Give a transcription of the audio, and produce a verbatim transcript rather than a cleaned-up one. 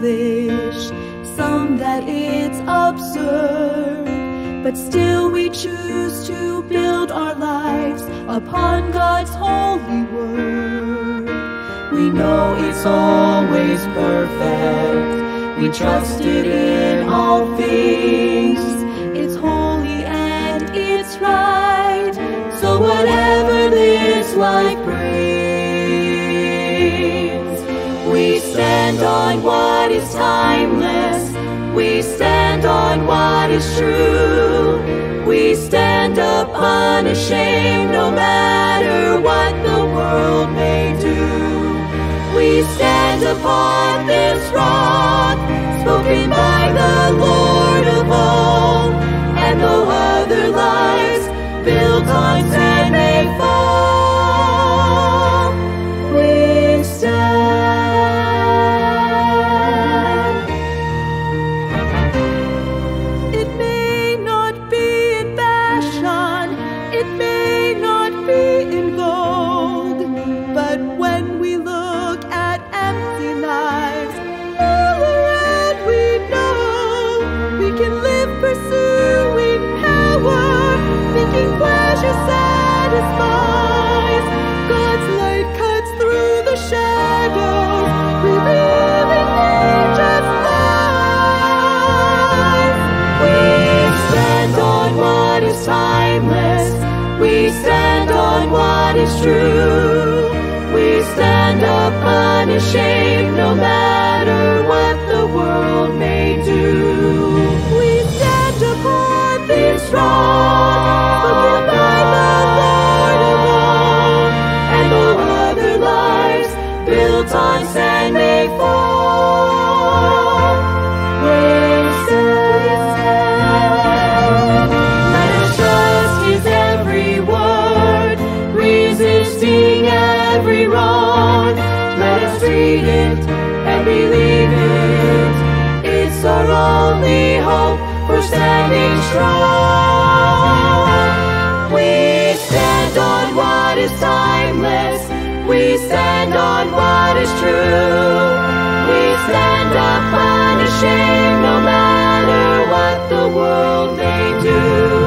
foolish, some that it's absurd, but still we choose to build our lives upon God's holy word. We know it's always perfect, we trust it in all things, it's holy and it's right, so whatever this life brings, we stand on what is timeless, we stand on what is true, we stand up unashamed no matter what the world may do. We stand upon this rock, spoken by the Lord of all, and though other lives built on sand may fall, we stand. It may not be in fashion, it may not be in vogue, but when we look at empty lives all around, we know we can live pursuing power, thinking pleasure satisfies. God's light cuts through the shadows, revealing nature's lies. We stand on what is timeless, we stand on what is true, we stand up unashamed no matter what the world may do. We stand upon this rock, on sand may fall, we stand. Let us trust His every word, resisting every wrong. Let us read it and believe it. It's our only hope for standing strong. We stand on what is timeless, we stand on what is true, we stand up unashamed no matter what the world may do.